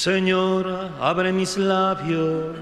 Señor, abre mis labios.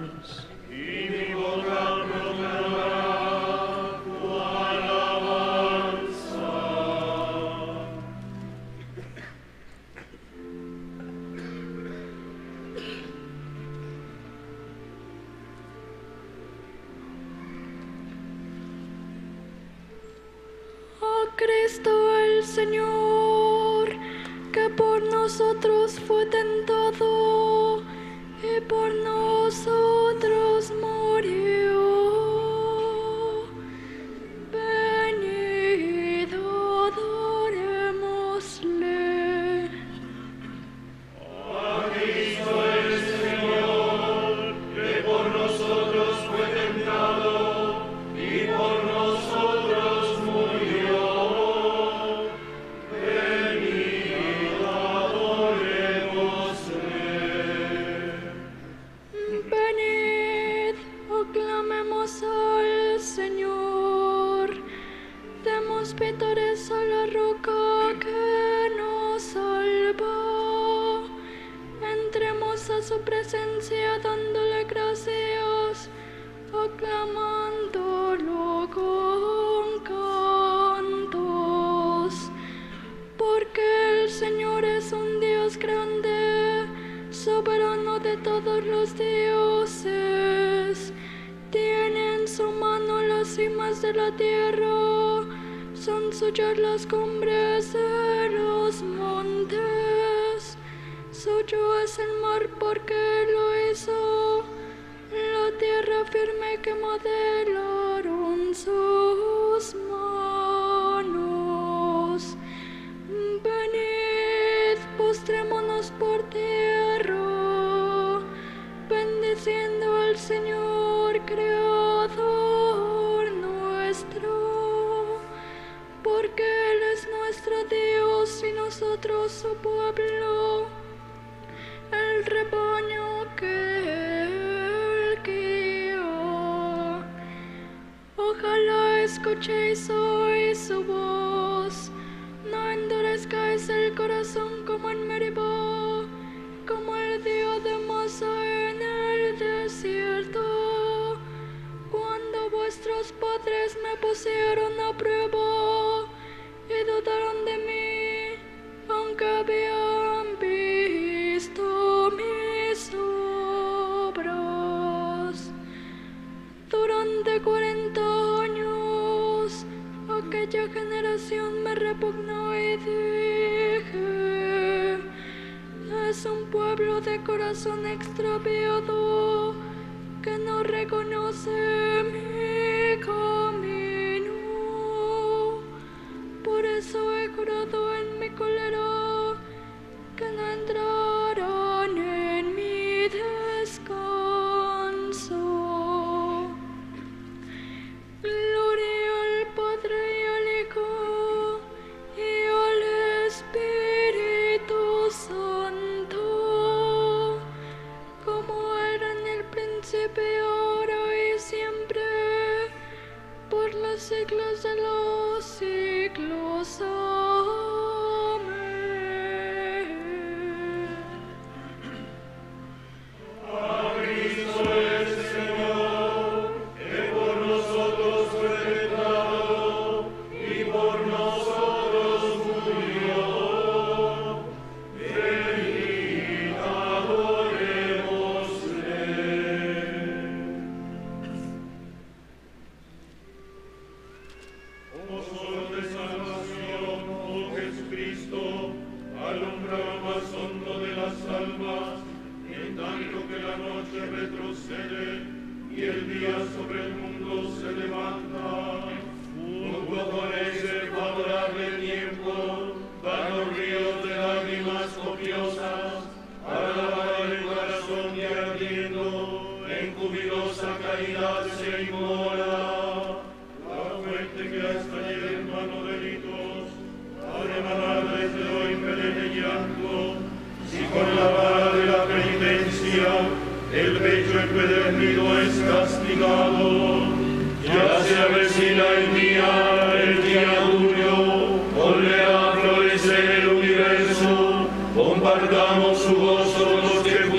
Compartamos su gozo con los que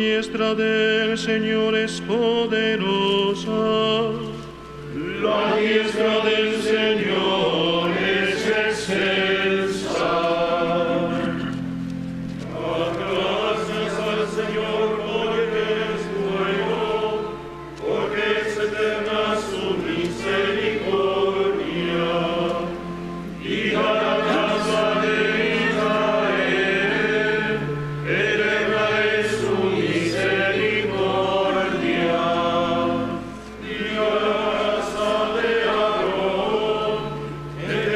diestra del Señor es poderosa. La diestra del Señor es excelsa. Dad gracias al Señor porque es bueno, porque es eterna su misericordia. Y a la casa de Israel, eterna es su misericordia. Y a la casa de Aarón,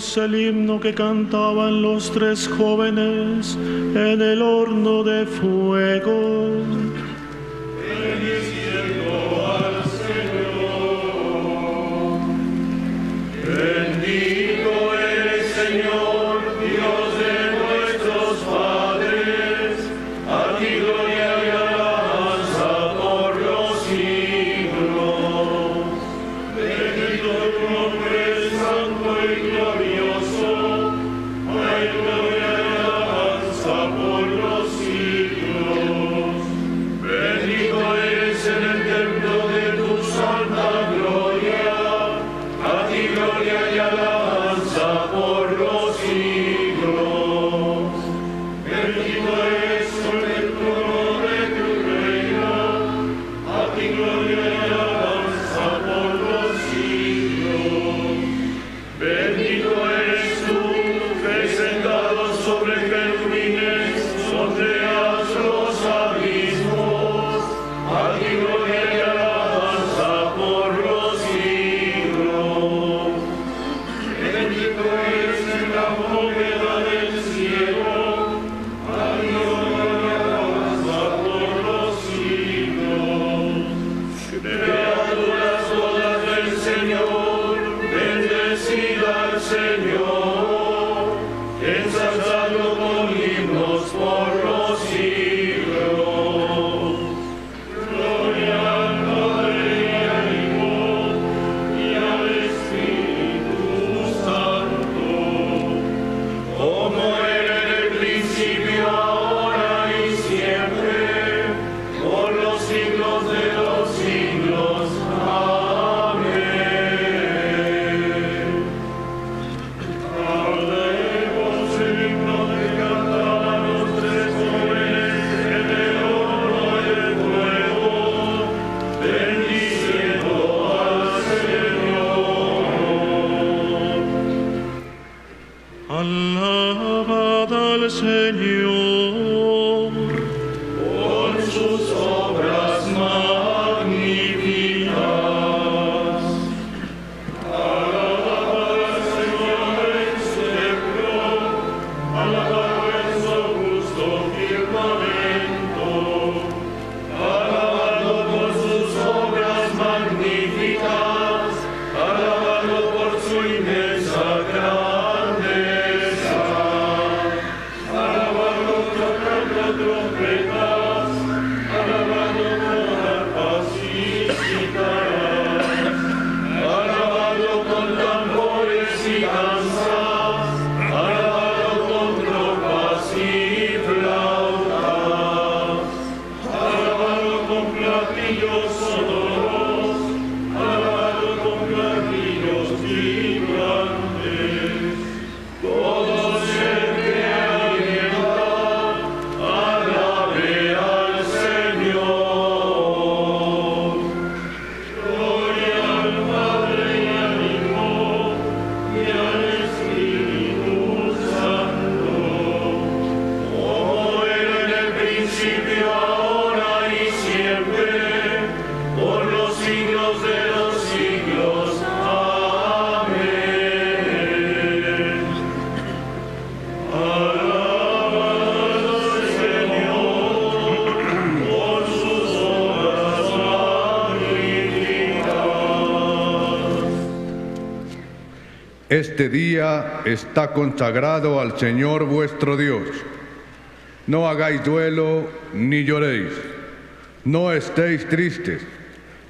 Dios el himno que cantaban los tres jóvenes en el horno de fuego. Este día está consagrado al Señor vuestro Dios. No hagáis duelo ni lloréis, no estéis tristes.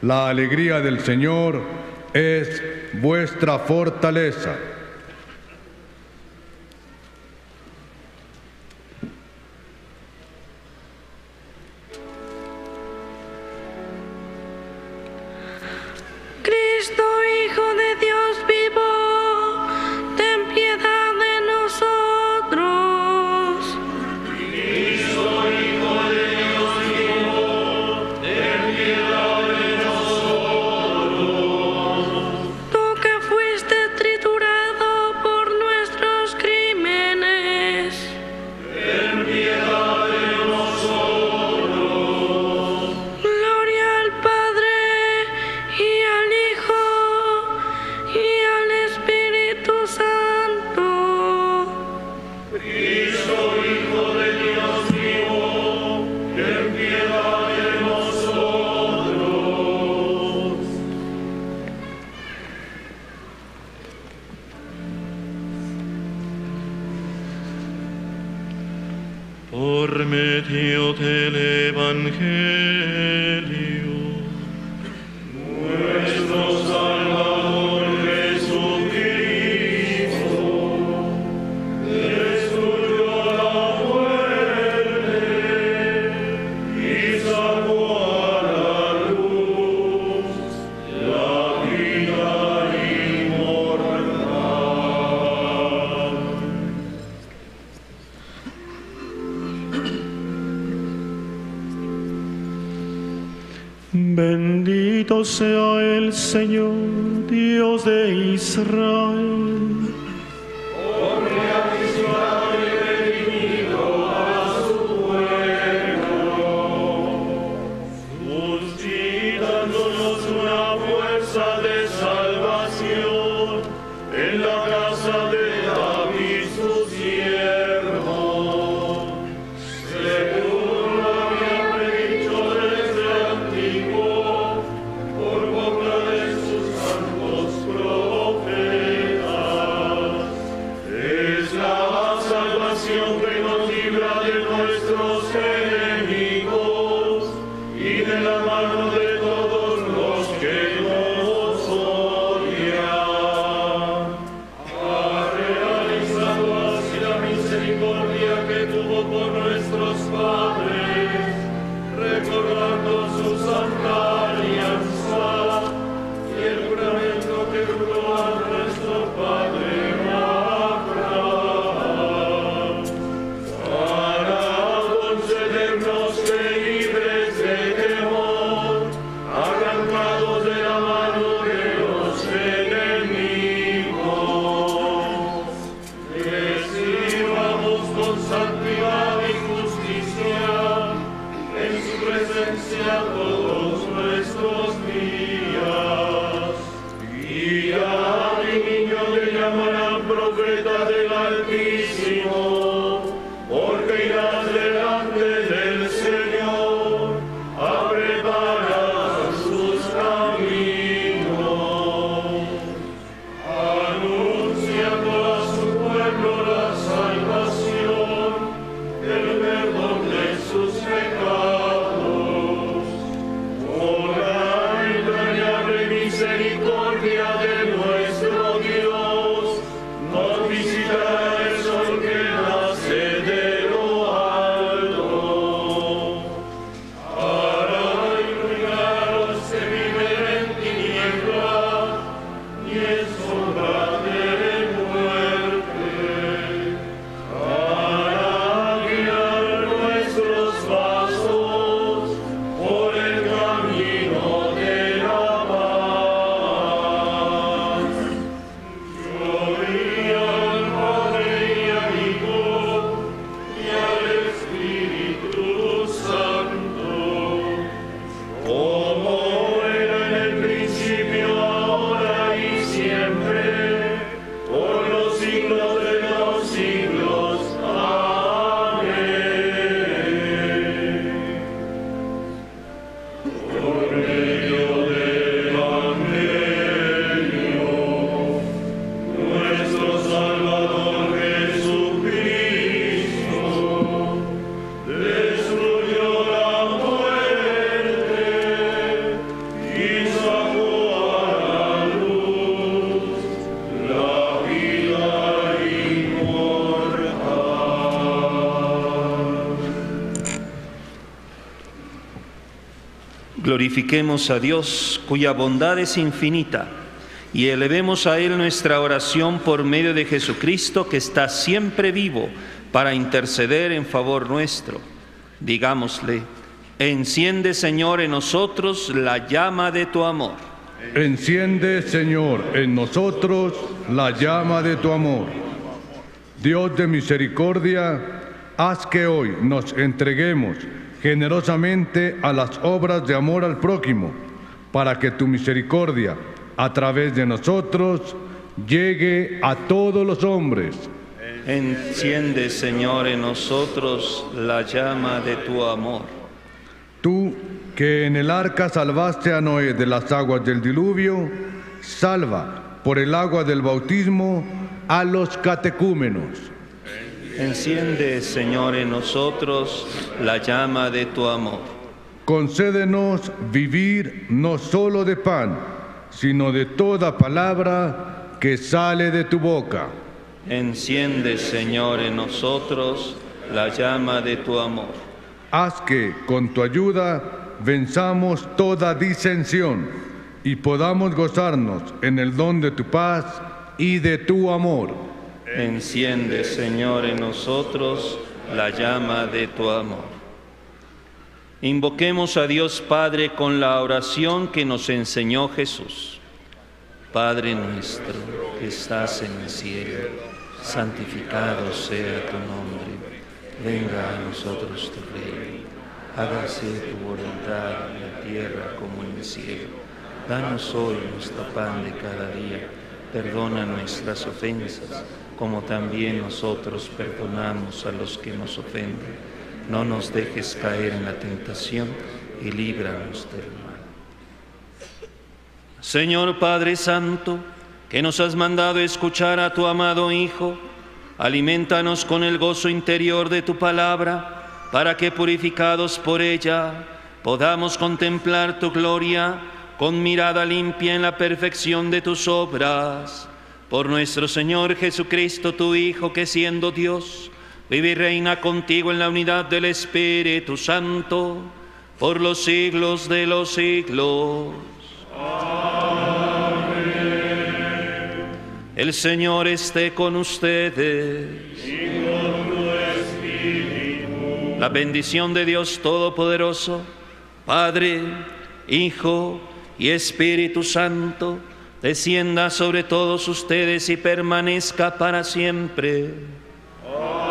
La alegría del Señor es vuestra fortaleza. por medio del Evangelio, nuestro Salvador Jesucristo, destruyó la muerte y sacó a la luz la vida inmortal. Bendito sea el Señor, Dios de Israel, porque ha visitado y redimido a su pueblo, suscitándonos una fuerza de salvación en la casa de David, su siervo, según había predicho desde antiguo por boca de sus santos profetas. Es la salvación que nos libra de nuestros enemigos y de la mano de todos los que nos odian. Ha realizado así la misericordia que tuvo con nuestros padres, recordando su santa alianza y el juramento que juró a nuestro padre Abraham, para concedernos que, libres de temor, arrancados de la mano de los enemigos, que sirvamos con santidad y justicia en su presencia todos nuestros días. Guía a mi niño, le llamarán profeta del Altísimo, porque irás delante del Señor a preparar sus caminos. Anunciando a su pueblo la salvación, el perdón de sus pecados, por la entrañable misericordia de nuestro Dios, nos visitará el sol que nace de lo alto, para iluminar a los que viven en tinieblas y en sombra de muerte, para guiar nuestros pasos por el camino de la paz. Gloria al Padre y al Hijo y al Espíritu Santo, como era en el principio, ahora y siempre, por los siglos de los siglos. Amén. Por medio del Evangelio, nuestro Salvador Jesucristo destruyó la muerte y sacó a la luz la vida inmortal. Glorifiquemos a Dios, cuya bondad es infinita, y elevemos a Él nuestra oración por medio de Jesucristo, que está siempre vivo para interceder en favor nuestro. Digámosle: enciende, Señor, en nosotros la llama de tu amor. Enciende, Señor, en nosotros la llama de tu amor. Dios de misericordia, haz que hoy nos entreguemos generosamente a las obras de amor al prójimo, para que tu misericordia, a través de nosotros, llegue a todos los hombres. Enciende, Señor, en nosotros la llama de tu amor. Tú, que en el arca salvaste a Noé de las aguas del diluvio, salva por el agua del bautismo a los catecúmenos. Enciende, Señor, en nosotros la llama de tu amor. Concédenos vivir no solo de pan, sino de toda palabra que sale de tu boca. Enciende, Señor, en nosotros la llama de tu amor. Haz que, con tu ayuda, venzamos toda disensión y podamos gozarnos en el don de tu paz y de tu amor. Enciende, Señor, en nosotros la llama de tu amor. Invoquemos a Dios Padre con la oración que nos enseñó Jesús. Padre nuestro, que estás en el cielo, santificado sea tu nombre. Venga a nosotros tu reino. Hágase tu voluntad en la tierra como en el cielo. Danos hoy nuestro pan de cada día. Perdona nuestras ofensas, como también nosotros perdonamos a los que nos ofenden. No nos dejes caer en la tentación y líbranos del mal. Señor Padre Santo, que nos has mandado escuchar a tu amado Hijo, aliméntanos con el gozo interior de tu palabra, para que purificados por ella podamos contemplar tu gloria con mirada limpia en la perfección de tus obras. Por nuestro Señor Jesucristo, tu Hijo, que siendo Dios, vive y reina contigo en la unidad del Espíritu Santo, por los siglos de los siglos. Amén. El Señor esté con ustedes. Y con tu espíritu. La bendición de Dios Todopoderoso, Padre, Hijo y Espíritu Santo, descienda sobre todos ustedes y permanezca para siempre. Amén.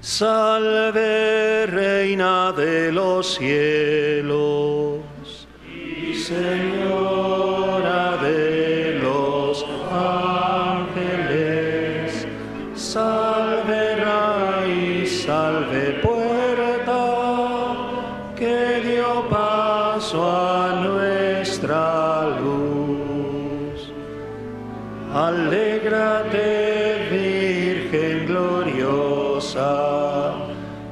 Salve, Reina de los cielos y Señora de los ángeles. Salve, salve puerta que dio paso a nuestra luz. Alégrate, Virgen gloriosa,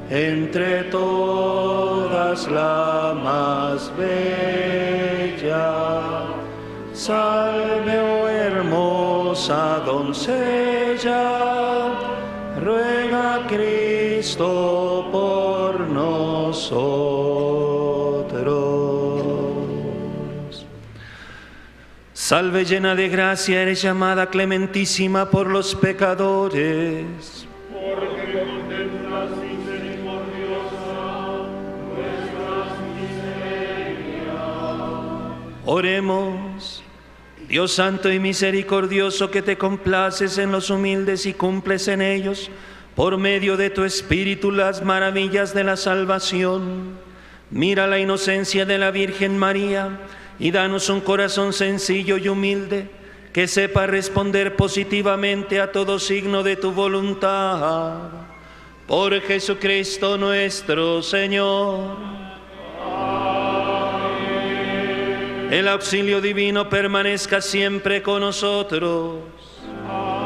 entre todas la más bella. Salve, oh hermosa doncella, ruega a Cristo por nosotros. Salve, llena de gracia, eres llamada clementísima por los pecadores. Porque contemplas misericordiosa nuestras miserias. Oremos. Dios santo y misericordioso, que te complaces en los humildes y cumples en ellos, por medio de tu Espíritu, las maravillas de la salvación. Mira la inocencia de la Virgen María y danos un corazón sencillo y humilde, que sepa responder positivamente a todo signo de tu voluntad. Por Jesucristo nuestro Señor. El auxilio divino permanezca siempre con nosotros. Amén.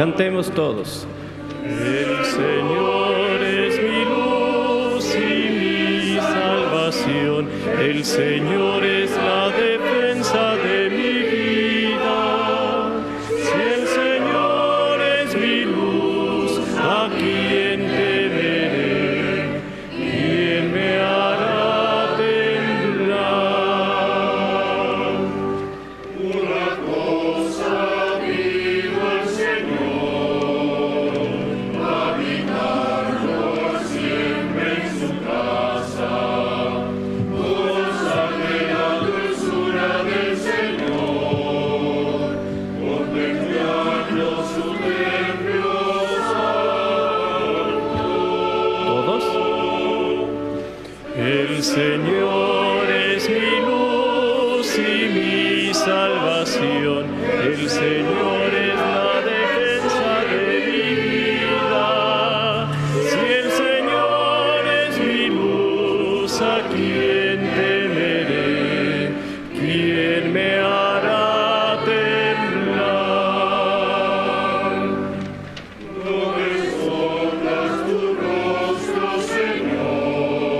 Cantemos todos. El Señor es mi luz y mi salvación. El Señor es la defensa de mi vida. Si el Señor es mi luz, ¿a quién temeré? ¿Quién me hará temblar? Una cosa digo al Señor, habitar por siempre en su casa, gozar de la dulzura del Señor, contemplarlo su templo santo. ¿Todos? El Señor es mi luz y mi salvación, el Señor es la defensa de mi vida. Si el Señor es mi luz, ¿a quién temeré? ¿Quién me hará temblar? No escondas tu rostro, Señor,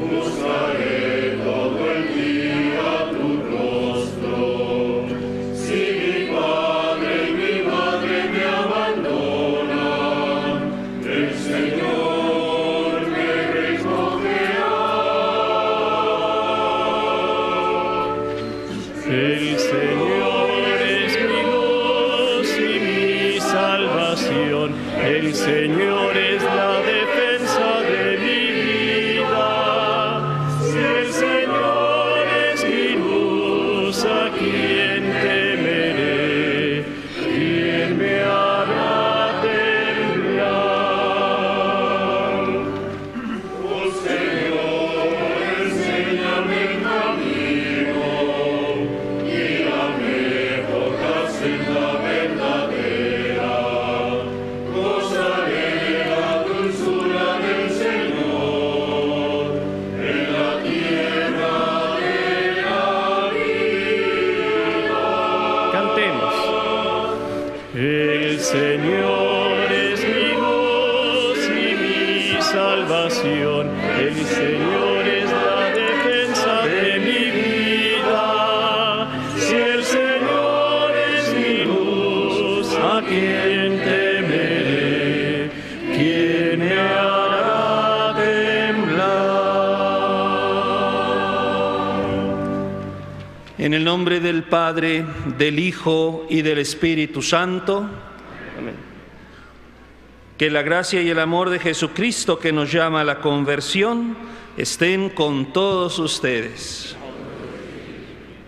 buscaré todo el día tu rostro. Si mi padre y mi madre me abandonan, el Señor me recogerá. El Señor es mi luz y mi salvación, el Señor es la defensa de mi vida. Si el Señor es mi luz, ¿a quién temeré? ¿Quién me hará temblar? Oh Señor, enséñame el camino, guíame por la senda verdadera. Gozaré la dulzura del Señor en la tierra de la vida. Cantemos. El Señor es mi luz y mi salvación, el Señor es la defensa de mi vida. Si el Señor es mi luz, ¿a quién temeré? ¿Quién me hará temblar? En el nombre del Padre, del Hijo y del Espíritu Santo. Amén. Que la gracia y el amor de Jesucristo, que nos llama a la conversión, estén con todos ustedes.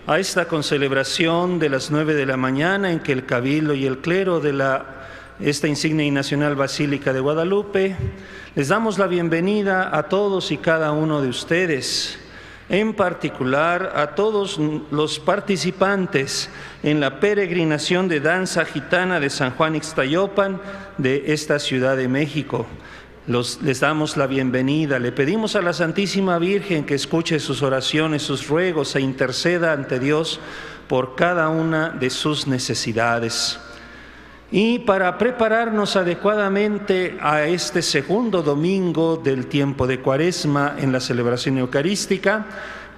A esta concelebración de las 9 de la mañana, en que el Cabildo y el clero de esta insignia y nacional Basílica de Guadalupe, les damos la bienvenida a todos y cada uno de ustedes. En particular a todos los participantes en la peregrinación de danza gitana de San Juan Ixtayopan de esta Ciudad de México. Les damos la bienvenida, le pedimos a la Santísima Virgen que escuche sus oraciones, sus ruegos e interceda ante Dios por cada una de sus necesidades. Y para prepararnos adecuadamente a este segundo domingo del tiempo de Cuaresma en la celebración eucarística,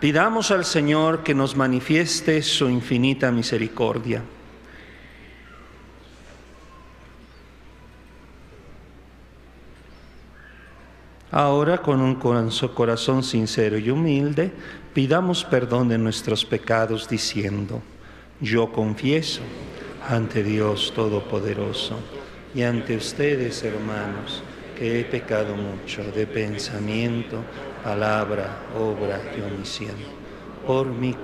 pidamos al Señor que nos manifieste su infinita misericordia. Ahora, con un corazón sincero y humilde, pidamos perdón de nuestros pecados diciendo: yo confieso ante Dios Todopoderoso y ante ustedes, hermanos, que he pecado mucho de pensamiento, palabra, obra y omisión, por mi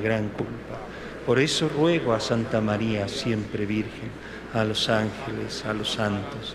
gran culpa. Por eso ruego a Santa María, siempre Virgen, a los ángeles, a los santos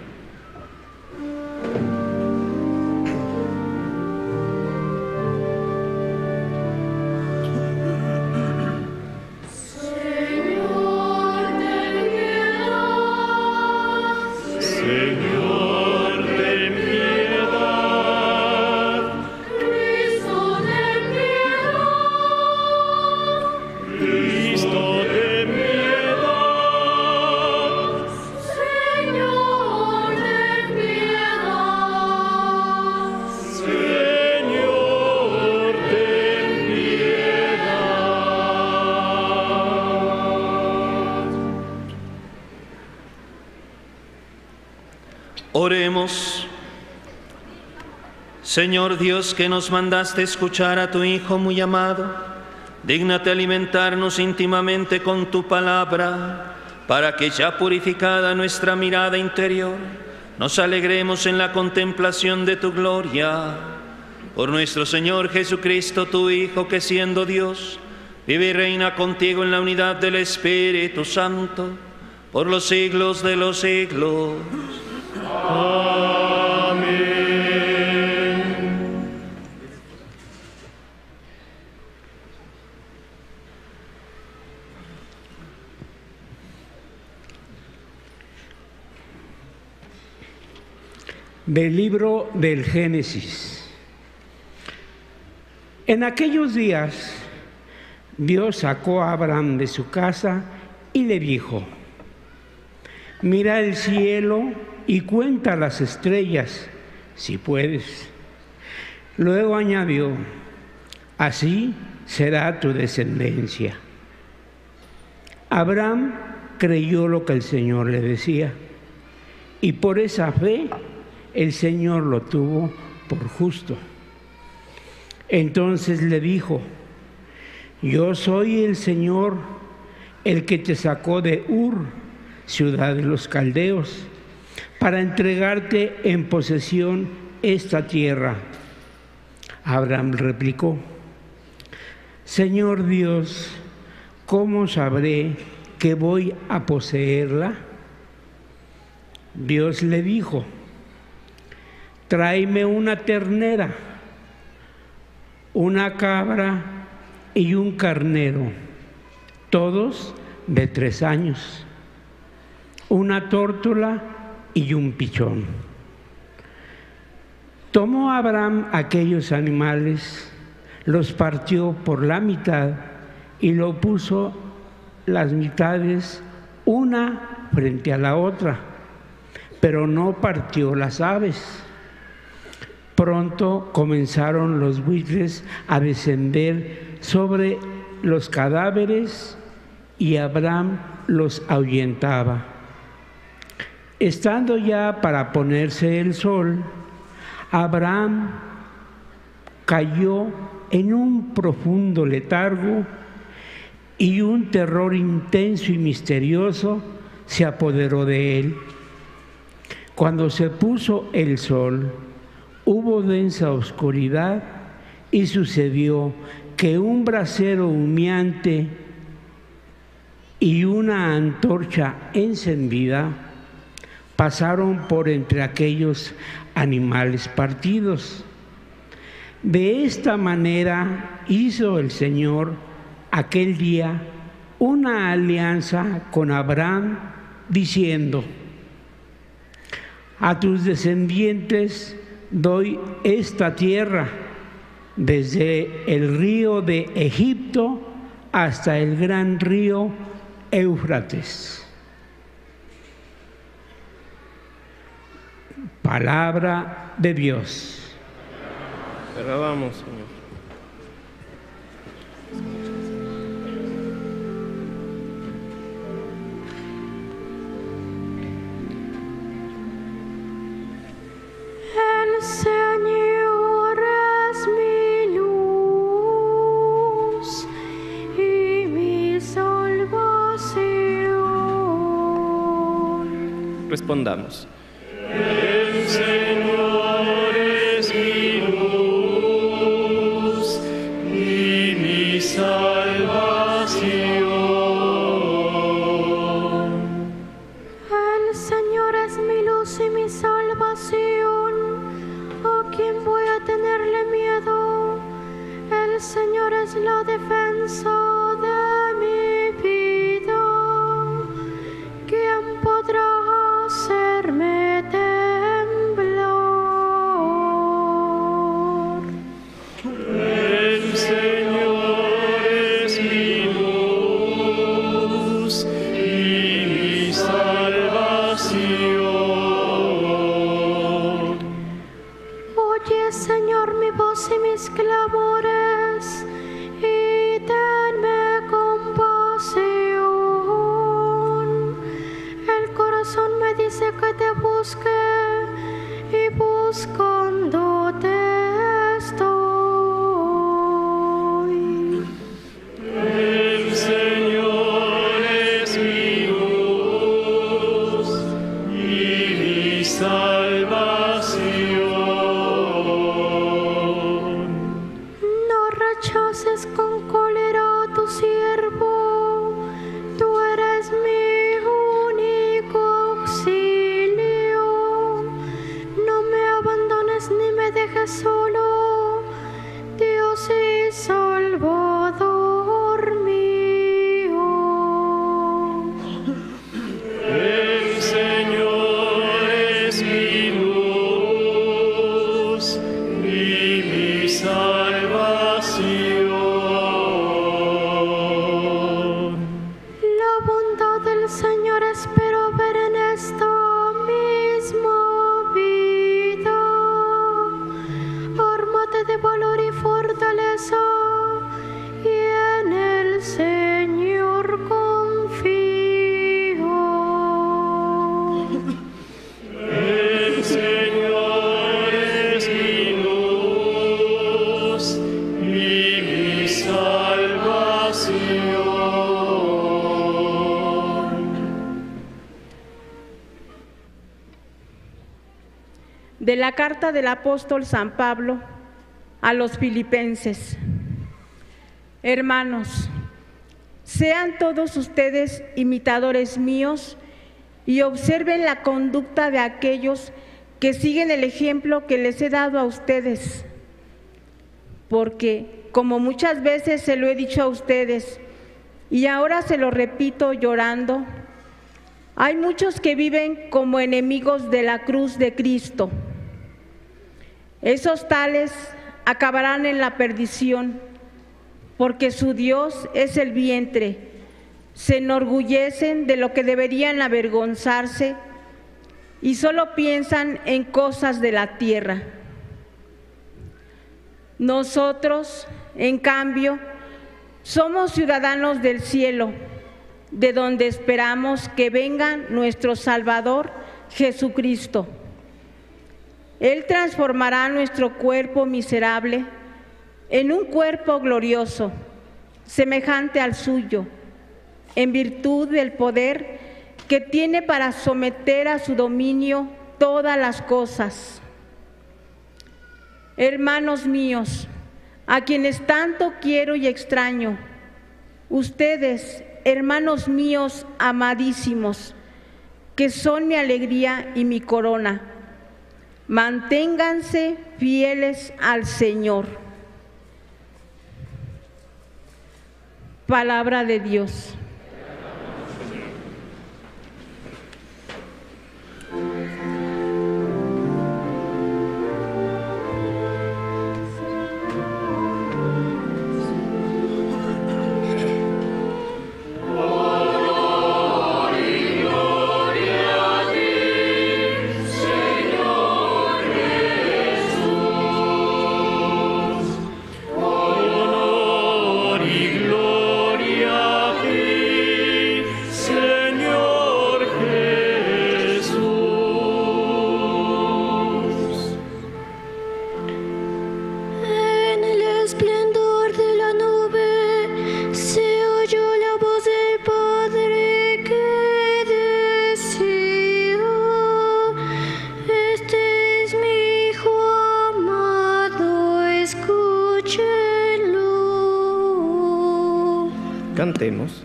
Señor, ten piedad. Oremos. Señor Dios, que nos mandaste escuchar a tu Hijo muy amado, dígnate alimentarnos íntimamente con tu palabra, para que ya purificada nuestra mirada interior, nos alegremos en la contemplación de tu gloria. Por nuestro Señor Jesucristo, tu Hijo, que siendo Dios, vive y reina contigo en la unidad del Espíritu Santo, por los siglos de los siglos. Amén. Del libro del Génesis. En aquellos días, Dios sacó a Abram de su casa y le dijo: mira el cielo y cuenta las estrellas, si puedes. Luego añadió: así será tu descendencia. Abram creyó lo que el Señor le decía, y por esa fe el Señor lo tuvo por justo. Entonces le dijo: yo soy el Señor, el que te sacó de Ur, ciudad de los Caldeos, para entregarte en posesión esta tierra. Abram replicó: Señor Dios, ¿cómo sabré que voy a poseerla? Dios le dijo: tráeme una ternera, una cabra y un carnero, todos de 3 años, una tórtola y un pichón. Tomó Abram aquellos animales, los partió por la mitad y lo puso las mitades una frente a la otra, pero no partió las aves. Pronto comenzaron los buitres a descender sobre los cadáveres y Abram los ahuyentaba. Estando ya para ponerse el sol, Abram cayó en un profundo letargo y un terror intenso y misterioso se apoderó de él. Cuando se puso el sol, hubo densa oscuridad y sucedió que un brasero humeante y una antorcha encendida pasaron por entre aquellos animales partidos. De esta manera hizo el Señor aquel día una alianza con Abram, diciendo: a tus descendientes doy esta tierra, desde el río de Egipto hasta el gran río Éufrates. Palabra de Dios. Te alabamos, Señor. El Señor es mi luz y mi salvación. Respondamos. El Señor es mi luz y mi salvación. El Señor es mi luz y mi salvación. ¿A quién voy a tenerle miedo? El Señor es la defensa de mi vida. ¿Quién podrá hacerme temblar? El Señor es mi luz y mi salvación. Señor, mi voz y mis clamores, y ten de la carta del apóstol San Pablo a los filipenses. Hermanos, sean todos ustedes imitadores míos y observen la conducta de aquellos que siguen el ejemplo que les he dado a ustedes, porque como muchas veces se lo he dicho a ustedes y ahora se lo repito llorando, hay muchos que viven como enemigos de la cruz de Cristo. Esos tales acabarán en la perdición, porque su Dios es el vientre. Se enorgullecen de lo que deberían avergonzarse y solo piensan en cosas de la tierra. Nosotros, en cambio, somos ciudadanos del cielo, de donde esperamos que venga nuestro Salvador Jesucristo. Él transformará nuestro cuerpo miserable en un cuerpo glorioso, semejante al suyo, en virtud del poder que tiene para someter a su dominio todas las cosas. Hermanos míos, a quienes tanto quiero y extraño, ustedes, hermanos míos amadísimos, que son mi alegría y mi corona, manténganse fieles al Señor. Palabra de Dios. Cantemos.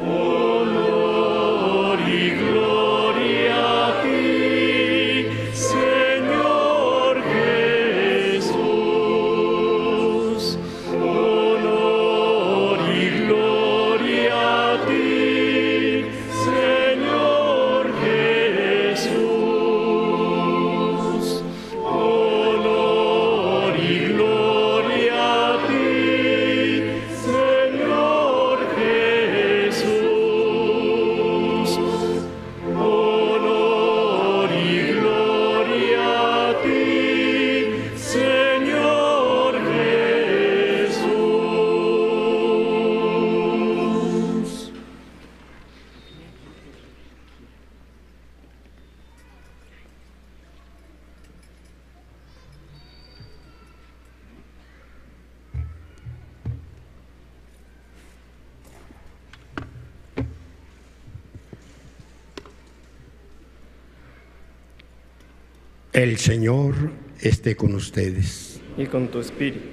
Honor y gloria a ti, Señor Jesús. Honor y gloria a ti, Señor Jesús. Honor y gloria a ti, Señor . El Señor esté con ustedes. Y con tu espíritu.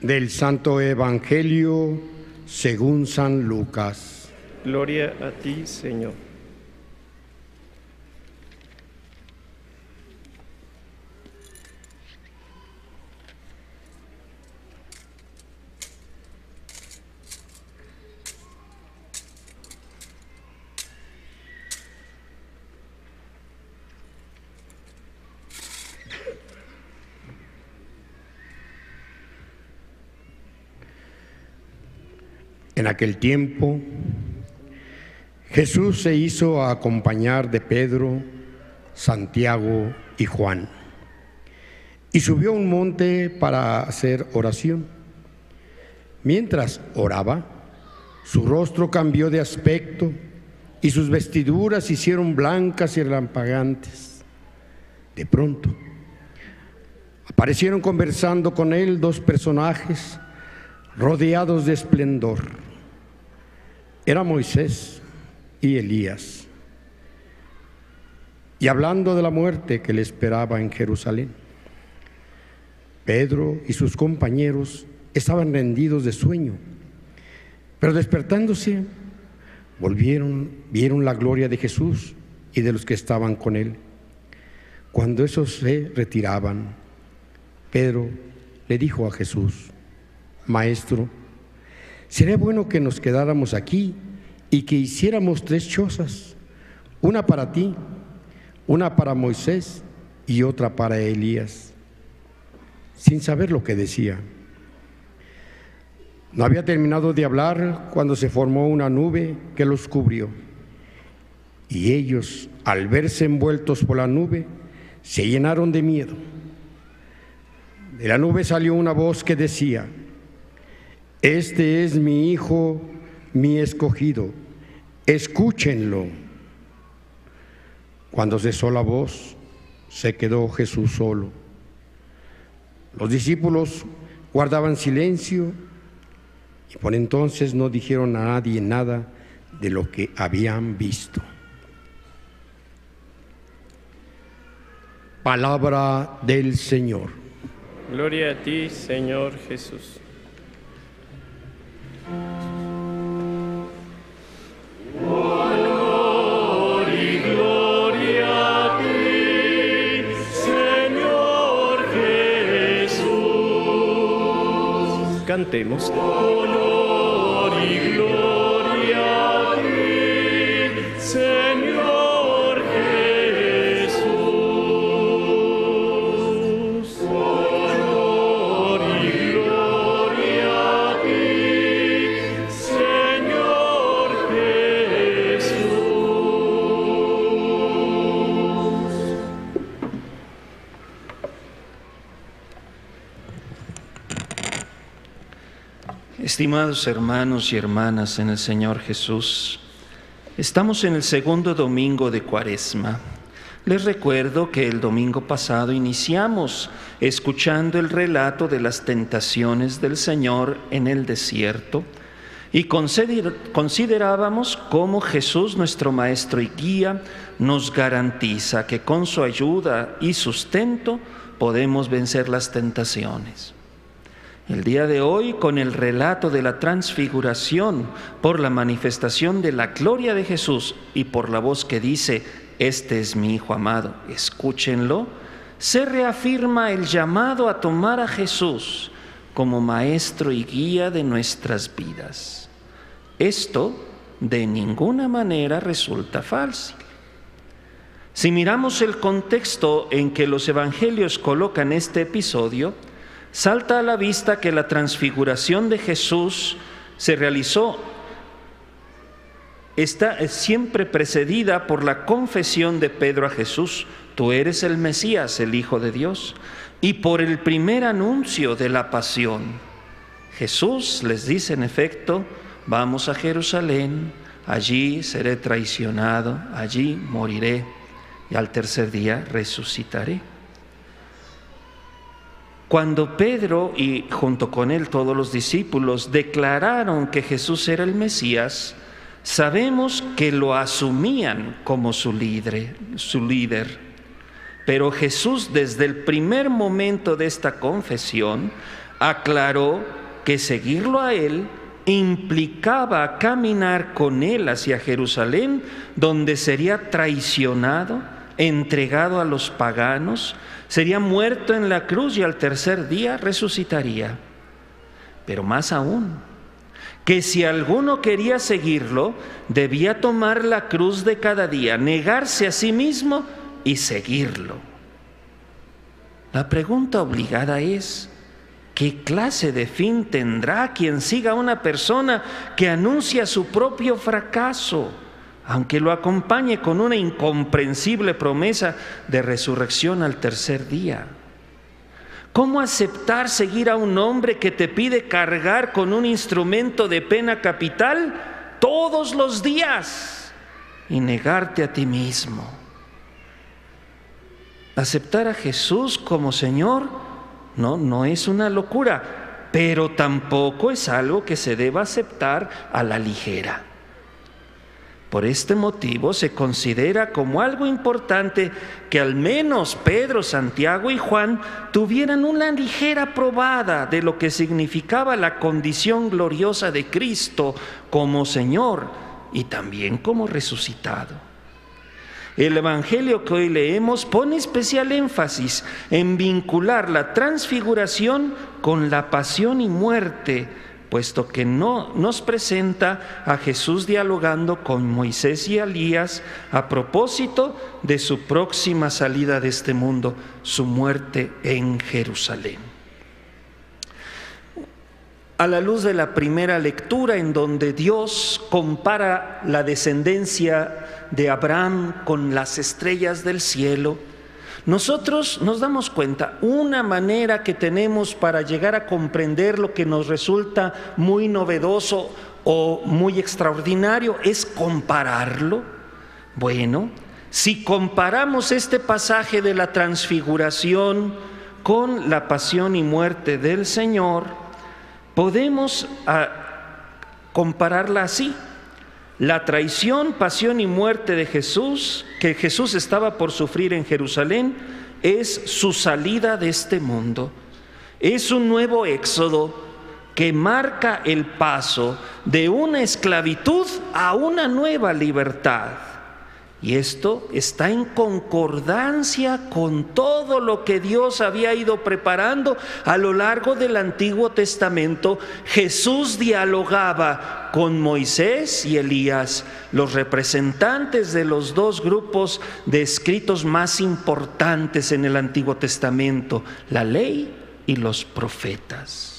Del Santo Evangelio según San Lucas. Gloria a ti, Señor. En aquel tiempo, Jesús se hizo acompañar de Pedro, Santiago y Juan, y subió a un monte para hacer oración. Mientras oraba, su rostro cambió de aspecto y sus vestiduras se hicieron blancas y relampagueantes. De pronto, aparecieron conversando con él dos personajes rodeados de esplendor. Era Moisés y Elías. y hablando de la muerte que le esperaba en Jerusalén. Pedro y sus compañeros estaban rendidos de sueño, pero despertándose, vieron la gloria de Jesús y de los que estaban con él. Cuando esos se retiraban, Pedro le dijo a Jesús: Maestro, sería bueno que nos quedáramos aquí y que hiciéramos 3 chozas, una para ti, una para Moisés y otra para Elías. Sin saber lo que decía. No había terminado de hablar cuando se formó una nube que los cubrió. Y ellos, al verse envueltos por la nube, se llenaron de miedo. De la nube salió una voz que decía: Este es mi Hijo, mi escogido, escúchenlo. Cuando cesó la voz, se quedó Jesús solo. Los discípulos guardaban silencio y por entonces no dijeron a nadie nada de lo que habían visto. Palabra del Señor. Gloria a ti, Señor Jesús. Cantemos. Honor y gloria a ti, Señor Jesús. Honor y gloria a ti, Señor Jesús. Estimados hermanos y hermanas en el Señor Jesús, estamos en el segundo domingo de Cuaresma. Les recuerdo que el domingo pasado iniciamos escuchando el relato de las tentaciones del Señor en el desierto y considerábamos cómo Jesús, nuestro Maestro y Guía, nos garantiza que con su ayuda y sustento podemos vencer las tentaciones. El día de hoy, con el relato de la transfiguración, por la manifestación de la gloria de Jesús y por la voz que dice: Este es mi Hijo amado, escúchenlo, se reafirma el llamado a tomar a Jesús como maestro y guía de nuestras vidas. Esto de ninguna manera resulta fácil. Si miramos el contexto en que los evangelios colocan este episodio, salta a la vista que la transfiguración de Jesús se realizó, está siempre precedida por la confesión de Pedro a Jesús: Tú eres el Mesías, el Hijo de Dios, y por el primer anuncio de la pasión. Jesús les dice en efecto: Vamos a Jerusalén, allí seré traicionado, allí moriré y al tercer día resucitaré. Cuando Pedro y junto con él todos los discípulos declararon que Jesús era el Mesías, sabemos que lo asumían como su líder. Pero Jesús, desde el primer momento de esta confesión, aclaró que seguirlo a él implicaba caminar con él hacia Jerusalén, donde sería traicionado, entregado a los paganos, sería muerto en la cruz y al tercer día resucitaría. Pero más aún, que si alguno quería seguirlo, debía tomar la cruz de cada día, negarse a sí mismo y seguirlo. La pregunta obligada es: ¿qué clase de fin tendrá quien siga a una persona que anuncia su propio fracaso, aunque lo acompañe con una incomprensible promesa de resurrección al tercer día? ¿Cómo aceptar seguir a un hombre que te pide cargar con un instrumento de pena capital todos los días y negarte a ti mismo? Aceptar a Jesús como Señor no es una locura, pero tampoco es algo que se deba aceptar a la ligera. Por este motivo se considera como algo importante que al menos Pedro, Santiago y Juan tuvieran una ligera probada de lo que significaba la condición gloriosa de Cristo como Señor y también como resucitado. El Evangelio que hoy leemos pone especial énfasis en vincular la transfiguración con la pasión y muerte, puesto que no nos presenta a Jesús dialogando con Moisés y Elías a propósito de su próxima salida de este mundo, su muerte en Jerusalén. A la luz de la primera lectura, en donde Dios compara la descendencia de Abraham con las estrellas del cielo, nosotros nos damos cuenta, una manera que tenemos para llegar a comprender lo que nos resulta muy novedoso o muy extraordinario es compararlo. Bueno, si comparamos este pasaje de la transfiguración con la pasión y muerte del Señor, podemos compararla así. La traición, pasión y muerte de Jesús, que Jesús estaba por sufrir en Jerusalén, es su salida de este mundo. Es un nuevo éxodo que marca el paso de una esclavitud a una nueva libertad. Y esto está en concordancia con todo lo que Dios había ido preparando a lo largo del Antiguo Testamento. Jesús dialogaba con Moisés y Elías, los representantes de los dos grupos de escritos más importantes en el Antiguo Testamento, la ley y los profetas.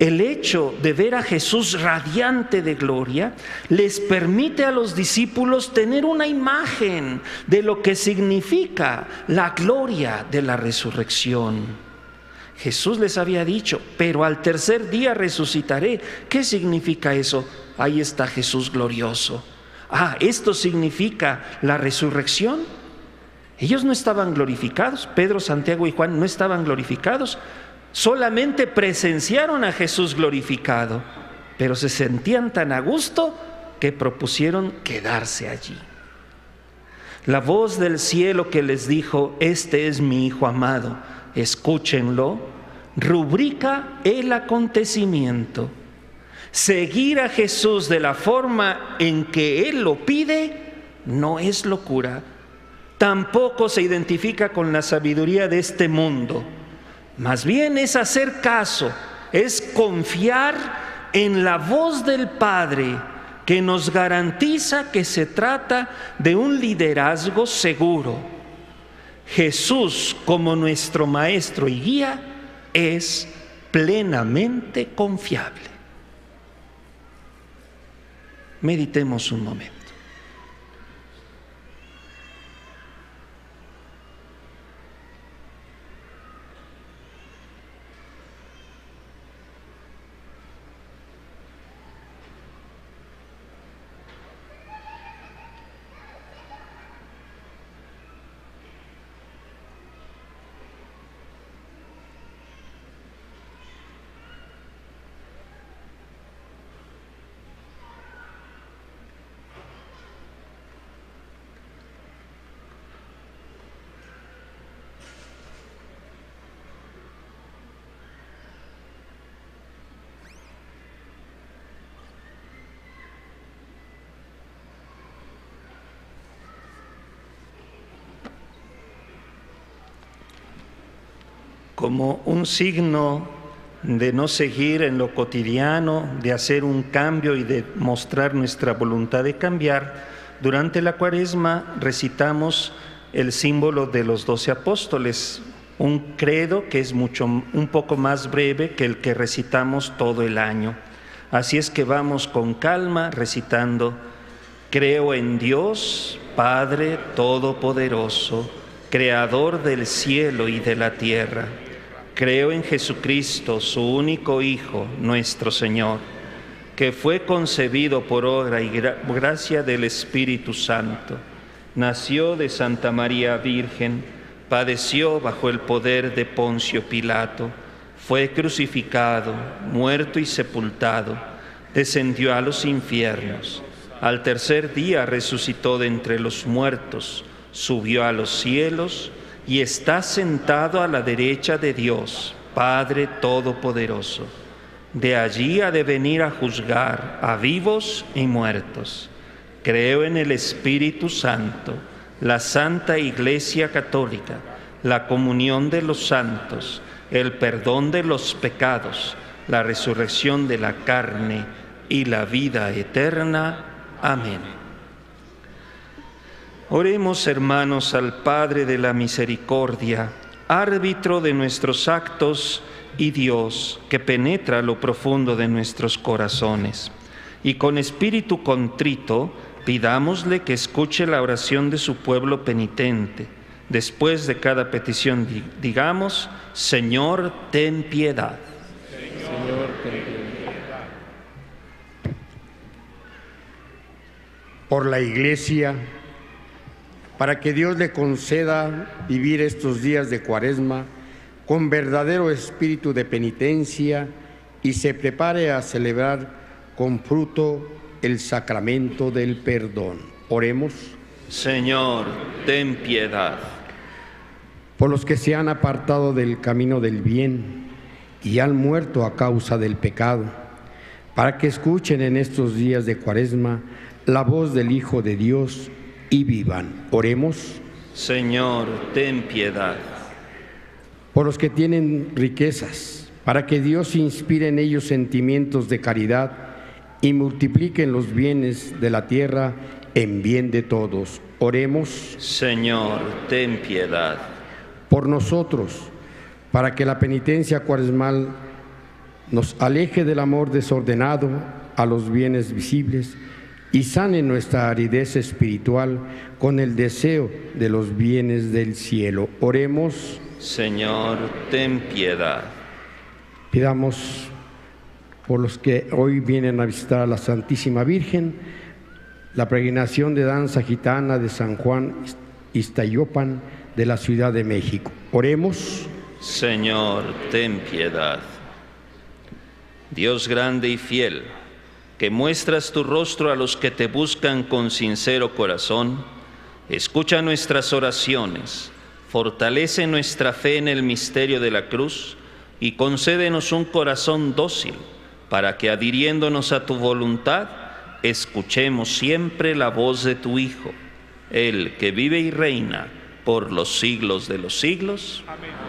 El hecho de ver a Jesús radiante de gloria les permite a los discípulos tener una imagen de lo que significa la gloria de la resurrección. Jesús les había dicho, pero al tercer día resucitaré. ¿Qué significa eso? Ahí está Jesús glorioso. Ah, ¿esto significa la resurrección? Ellos no estaban glorificados, Pedro, Santiago y Juan no estaban glorificados. Solamente presenciaron a Jesús glorificado, pero se sentían tan a gusto que propusieron quedarse allí. La voz del cielo que les dijo, este es mi Hijo amado, escúchenlo, rubrica el acontecimiento. Seguir a Jesús de la forma en que Él lo pide no es locura. Tampoco se identifica con la sabiduría de este mundo. Más bien es hacer caso, es confiar en la voz del Padre que nos garantiza que se trata de un liderazgo seguro. Jesús, como nuestro maestro y guía, es plenamente confiable. Meditemos un momento. Como un signo de no seguir en lo cotidiano, de hacer un cambio y de mostrar nuestra voluntad de cambiar, durante la Cuaresma recitamos el símbolo de los 12 apóstoles, un credo que es un poco más breve que el que recitamos todo el año. Así es que vamos con calma recitando: creo en Dios, Padre Todopoderoso, Creador del cielo y de la tierra. Creo en Jesucristo, su único Hijo, nuestro Señor, que fue concebido por obra y gracia del Espíritu Santo. Nació de Santa María Virgen, padeció bajo el poder de Poncio Pilato, fue crucificado, muerto y sepultado, descendió a los infiernos, al tercer día resucitó de entre los muertos, subió a los cielos y está sentado a la derecha de Dios, Padre Todopoderoso. De allí ha de venir a juzgar a vivos y muertos. Creo en el Espíritu Santo, la Santa Iglesia Católica, la comunión de los santos, el perdón de los pecados, la resurrección de la carne y la vida eterna. Amén. Oremos, hermanos, al Padre de la Misericordia, árbitro de nuestros actos y Dios, que penetra lo profundo de nuestros corazones. Y con espíritu contrito, pidámosle que escuche la oración de su pueblo penitente. Después de cada petición digamos: Señor, ten piedad. Señor, ten piedad. Por la Iglesia, para que Dios le conceda vivir estos días de Cuaresma con verdadero espíritu de penitencia y se prepare a celebrar con fruto el sacramento del perdón. Oremos. Señor, ten piedad. Por los que se han apartado del camino del bien y han muerto a causa del pecado, para que escuchen en estos días de Cuaresma la voz del Hijo de Dios y vivan. Oremos. Señor, ten piedad. Por los que tienen riquezas, para que Dios inspire en ellos sentimientos de caridad y multipliquen los bienes de la tierra en bien de todos. Oremos. Señor, ten piedad. Por nosotros, para que la penitencia cuaresmal nos aleje del amor desordenado a los bienes visibles y sane nuestra aridez espiritual con el deseo de los bienes del cielo. Oremos. Señor, ten piedad. Pidamos por los que hoy vienen a visitar a la Santísima Virgen, la peregrinación de danza gitana de San Juan Ixtayopan de la Ciudad de México. Oremos. Señor, ten piedad. Dios grande y fiel, que muestras tu rostro a los que te buscan con sincero corazón, escucha nuestras oraciones, fortalece nuestra fe en el misterio de la cruz y concédenos un corazón dócil, para que, adhiriéndonos a tu voluntad, escuchemos siempre la voz de tu Hijo, el que vive y reina por los siglos de los siglos. Amén.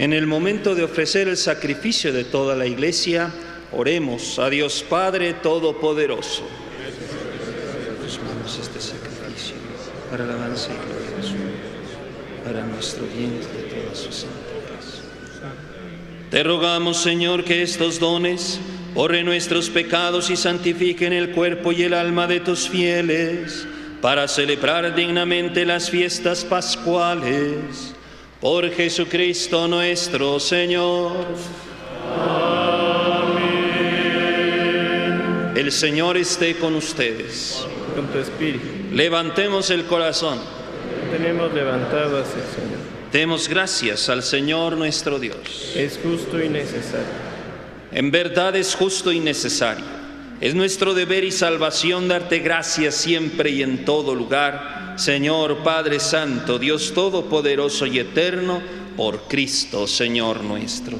En el momento de ofrecer el sacrificio de toda la Iglesia, oremos a Dios Padre Todopoderoso. En tus manos este sacrificio, para la alabanza y gloria de su nombre, para nuestro bien y de todas sus santas. Te rogamos, Señor, que estos dones borren nuestros pecados y santifiquen el cuerpo y el alma de tus fieles, para celebrar dignamente las fiestas pascuales. Por Jesucristo nuestro Señor. Amén. El Señor esté con ustedes. Con tu espíritu. Levantemos el corazón. Tenemos levantado hacia el Señor. Demos gracias al Señor nuestro Dios. Es justo y necesario. En verdad es justo y necesario. Es nuestro deber y salvación darte gracias siempre y en todo lugar, Señor, Padre Santo, Dios Todopoderoso y Eterno, por Cristo, Señor nuestro.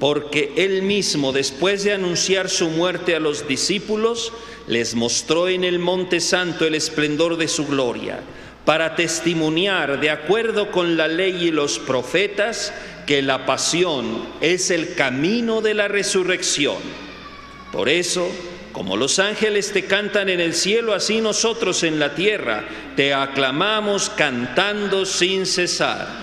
Porque Él mismo, después de anunciar su muerte a los discípulos, les mostró en el Monte Santo el esplendor de su gloria, para testimoniar, de acuerdo con la ley y los profetas, que la pasión es el camino de la resurrección. Por eso, como los ángeles te cantan en el cielo, así nosotros en la tierra te aclamamos cantando sin cesar.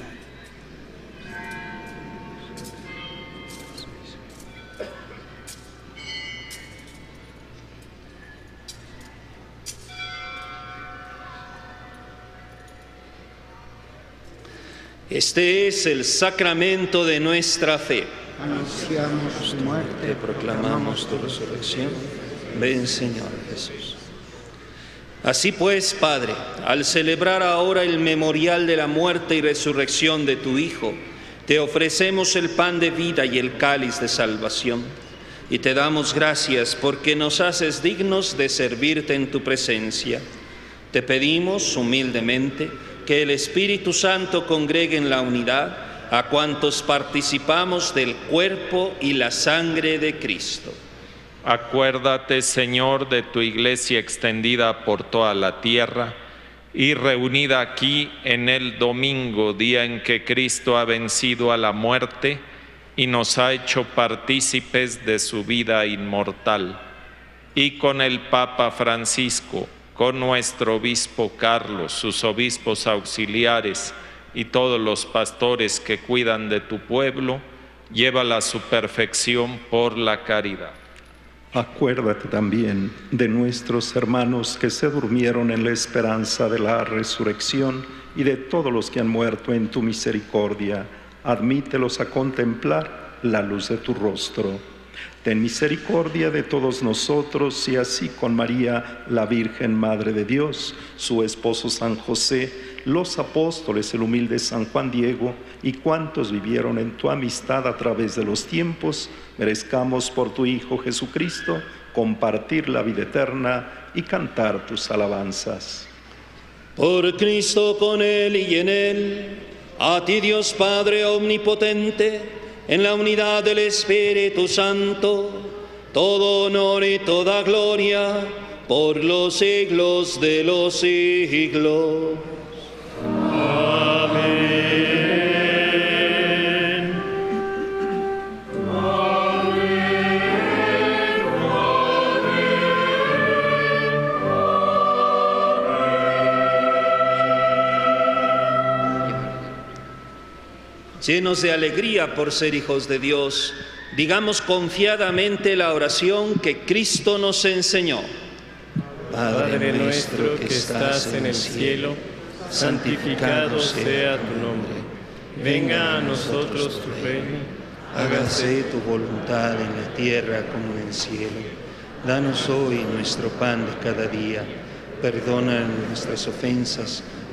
Este es el sacramento de nuestra fe. Anunciamos tu muerte, te proclamamos tu resurrección. Ven, Señor Jesús. Así pues, Padre, al celebrar ahora el memorial de la muerte y resurrección de tu Hijo, te ofrecemos el pan de vida y el cáliz de salvación, y te damos gracias porque nos haces dignos de servirte en tu presencia. Te pedimos humildemente que el Espíritu Santo congregue en la unidad a cuantos participamos del cuerpo y la sangre de Cristo. Acuérdate, Señor, de tu Iglesia extendida por toda la tierra y reunida aquí en el domingo, día en que Cristo ha vencido a la muerte y nos ha hecho partícipes de su vida inmortal. Y con el Papa Francisco, con nuestro obispo Carlos, sus obispos auxiliares y todos los pastores que cuidan de tu pueblo, llévala a su perfección por la caridad. Acuérdate también de nuestros hermanos que se durmieron en la esperanza de la resurrección y de todos los que han muerto en tu misericordia. Admítelos a contemplar la luz de tu rostro. Ten misericordia de todos nosotros y así con María, la Virgen Madre de Dios, su esposo San José, los apóstoles, el humilde San Juan Diego y cuantos vivieron en tu amistad a través de los tiempos, merezcamos por tu Hijo Jesucristo compartir la vida eterna y cantar tus alabanzas. Por Cristo, con Él y en Él, a ti Dios Padre Omnipotente, en la unidad del Espíritu Santo, todo honor y toda gloria por los siglos de los siglos. Llenos de alegría por ser hijos de Dios, digamos confiadamente la oración que Cristo nos enseñó. Padre nuestro que estás en el cielo, santificado sea tu nombre. Venga a nosotros tu reino. Hágase tu voluntad en la tierra como en el cielo. Danos hoy nuestro pan de cada día. Perdona nuestras ofensas,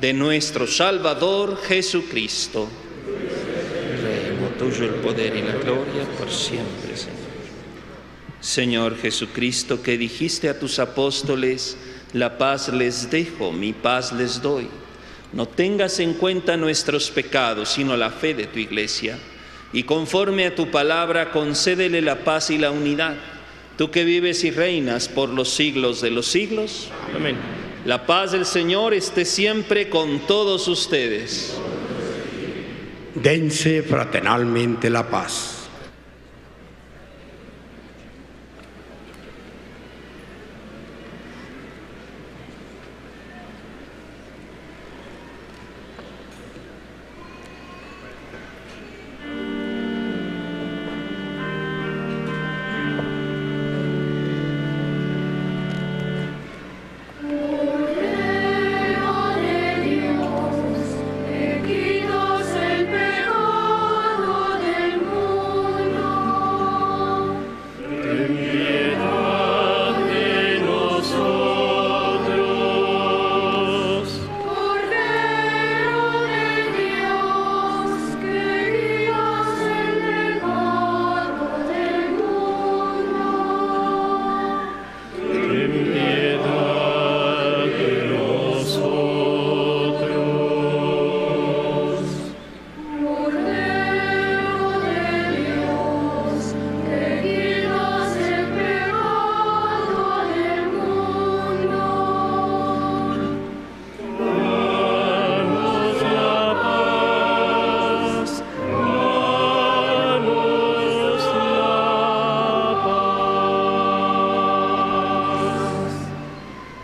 de nuestro Salvador Jesucristo. Reino tuyo el poder y la gloria por siempre, Señor. Señor Jesucristo, que dijiste a tus apóstoles, la paz les dejo, mi paz les doy. No tengas en cuenta nuestros pecados, sino la fe de tu Iglesia. Y conforme a tu palabra, concédele la paz y la unidad. Tú que vives y reinas por los siglos de los siglos. Amén. La paz del Señor esté siempre con todos ustedes. Dense fraternalmente la paz.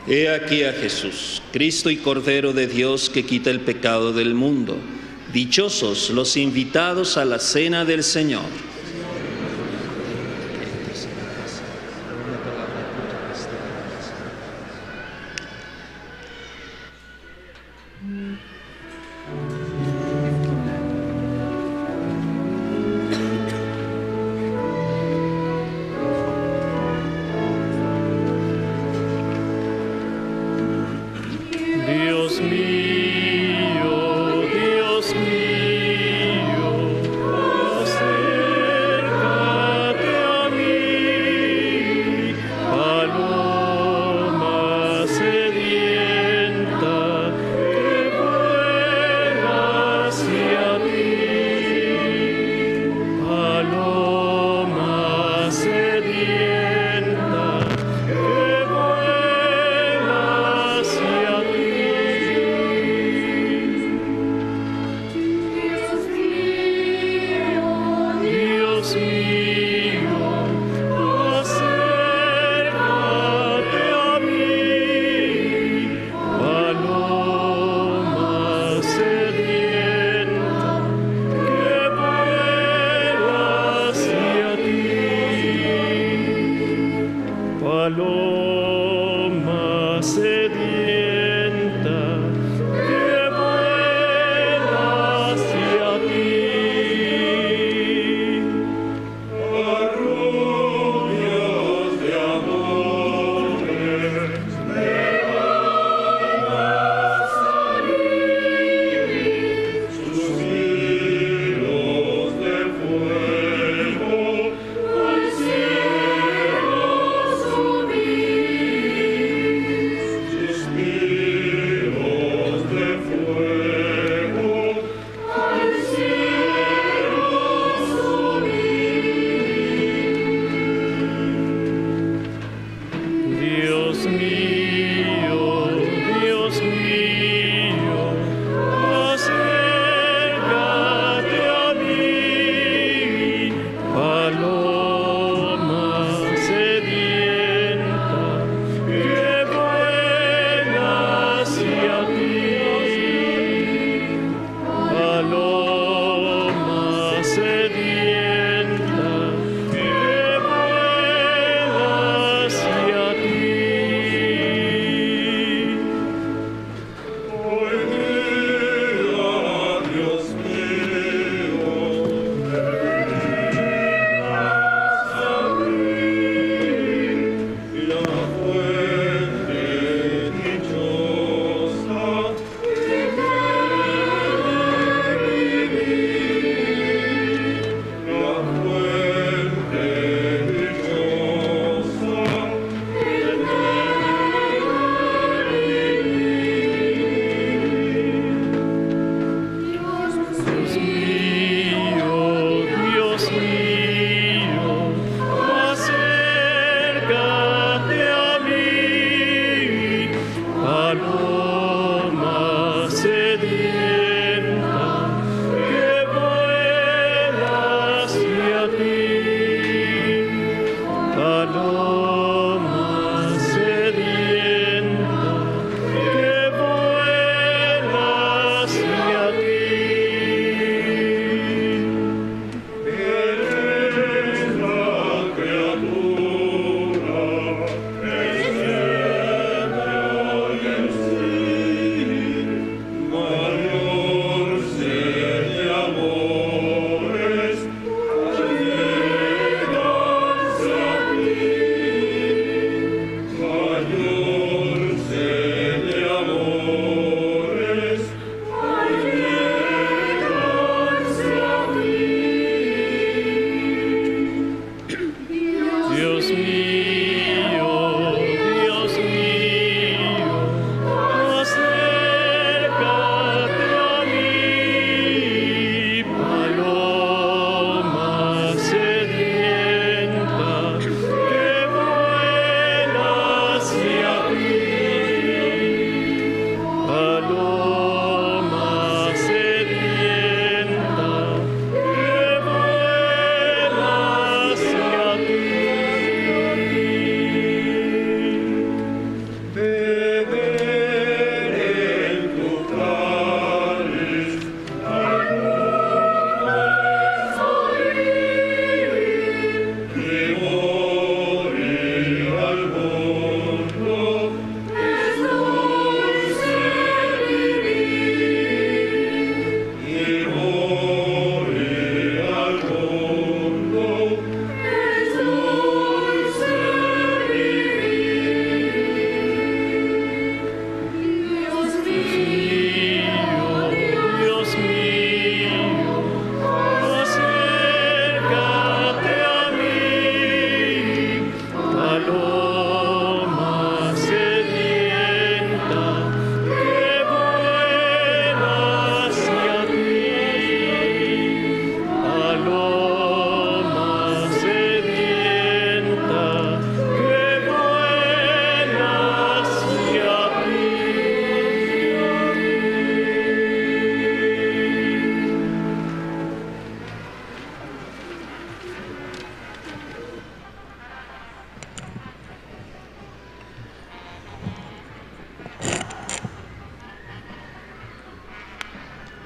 He aquí a Jesús, Cristo y Cordero de Dios, que quita el pecado del mundo. Dichosos los invitados a la cena del Señor. Dios mío, Dios mío, José.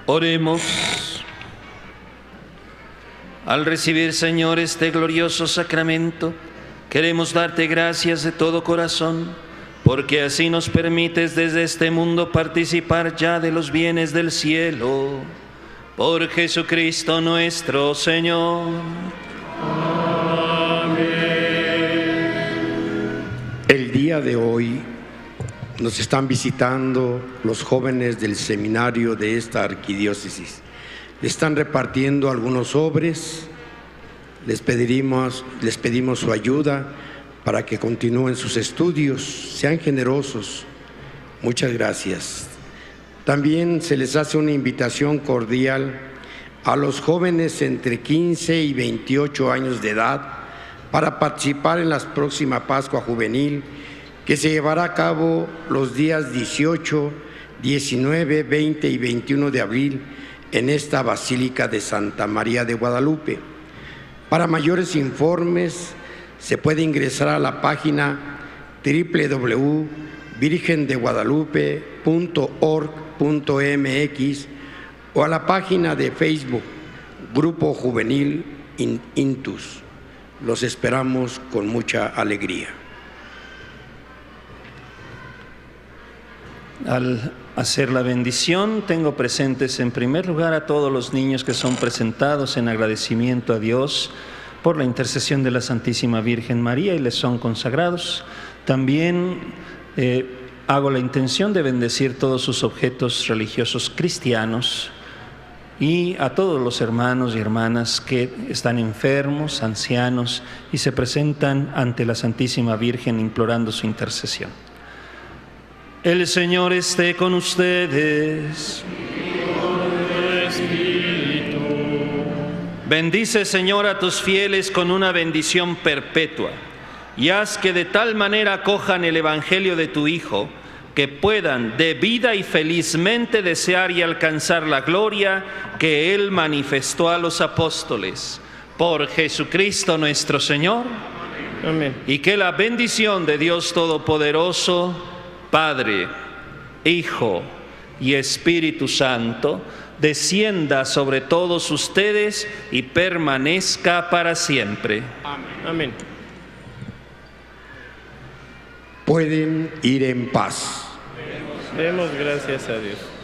Oremos. Al recibir, Señor, este glorioso sacramento, queremos darte gracias de todo corazón, porque así nos permites desde este mundo participar ya de los bienes del cielo. Por Jesucristo nuestro Señor. Amén. El día de hoy nos están visitando los jóvenes del seminario de esta arquidiócesis. Están repartiendo algunos sobres. Les pedimos su ayuda para que continúen sus estudios. Sean generosos. Muchas gracias. También se les hace una invitación cordial a los jóvenes entre 15 y 28 años de edad para participar en la próxima Pascua Juvenil, que se llevará a cabo los días 18, 19, 20 y 21 de abril en esta Basílica de Santa María de Guadalupe. Para mayores informes se puede ingresar a la página www.virgendeguadalupe.org.mx o a la página de Facebook Grupo Juvenil Intus. Los esperamos con mucha alegría. Al hacer la bendición, tengo presentes en primer lugar a todos los niños que son presentados en agradecimiento a Dios por la intercesión de la Santísima Virgen María y les son consagrados. También hago la intención de bendecir todos sus objetos religiosos cristianos y a todos los hermanos y hermanas que están enfermos, ancianos y se presentan ante la Santísima Virgen implorando su intercesión. El Señor esté con ustedes. Y con el Espíritu. Bendice, Señor, a tus fieles con una bendición perpetua. Y haz que de tal manera acojan el Evangelio de tu Hijo, que puedan de vida y felizmente desear y alcanzar la gloria que Él manifestó a los apóstoles. Por Jesucristo nuestro Señor. Amén. Y que la bendición de Dios Todopoderoso, Padre, Hijo y Espíritu Santo, descienda sobre todos ustedes y permanezca para siempre. Amén. Amén. Pueden ir en paz. Demos gracias a Dios.